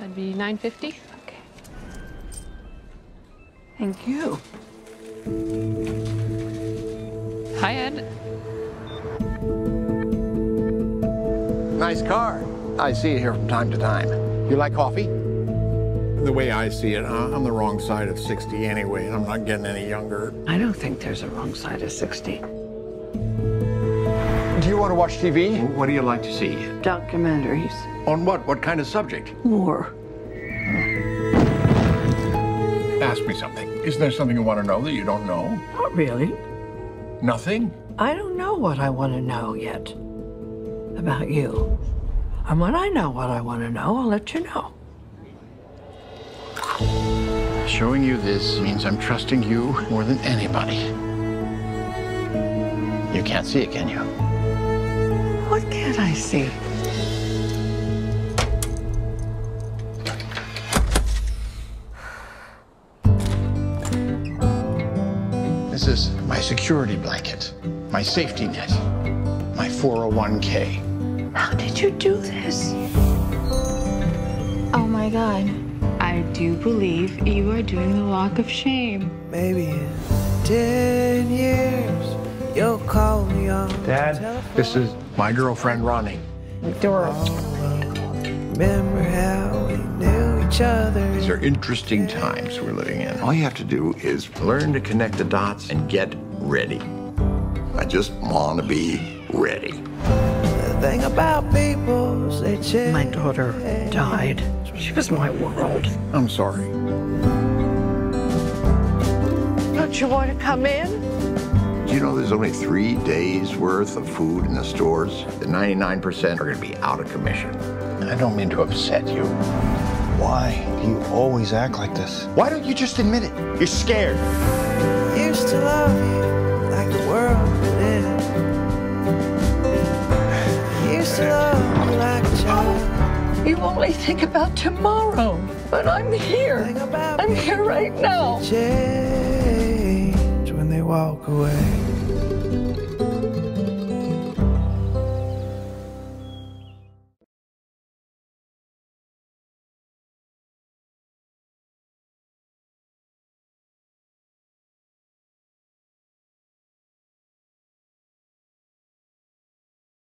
That'd be $9.50. Okay. Thank you. Hi, Ed. Nice car. I see it here from time to time. You like coffee? The way I see it, I'm the wrong side of 60 anyway, and I'm not getting any younger. I don't think there's a wrong side of 60. Do you want to watch TV? What do you like to see? Documentaries. On what? What kind of subject? War. Ask me something. Is there something you want to know that you don't know? Not really. Nothing? I don't know what I want to know yet about you. And when I know what I want to know, I'll let you know. Showing you this means I'm trusting you more than anybody. You can't see it, can you? What can't I see? This is my security blanket, my safety net, my 401k. How did you do this? Oh my God. I do believe you are doing the walk of shame. Maybe in 10 years, you'll call me on Dad, telephone. This is my girlfriend, Ronnie. Adorable. Remember how we knew each other. These are interesting times we're living in. All you have to do is learn to connect the dots and get ready. I just want to be ready. Thing about people, my daughter died. She was my world. I'm sorry. Don't you want to come in? Do you know there's only 3 days worth of food in the stores? The 99% are going to be out of commission. I don't mean to upset you. Why do you always act like this? Why don't you just admit it? You're scared. I used to love you like the world did. You only think about tomorrow, but I'm here. I'm here right now. Change when they walk away.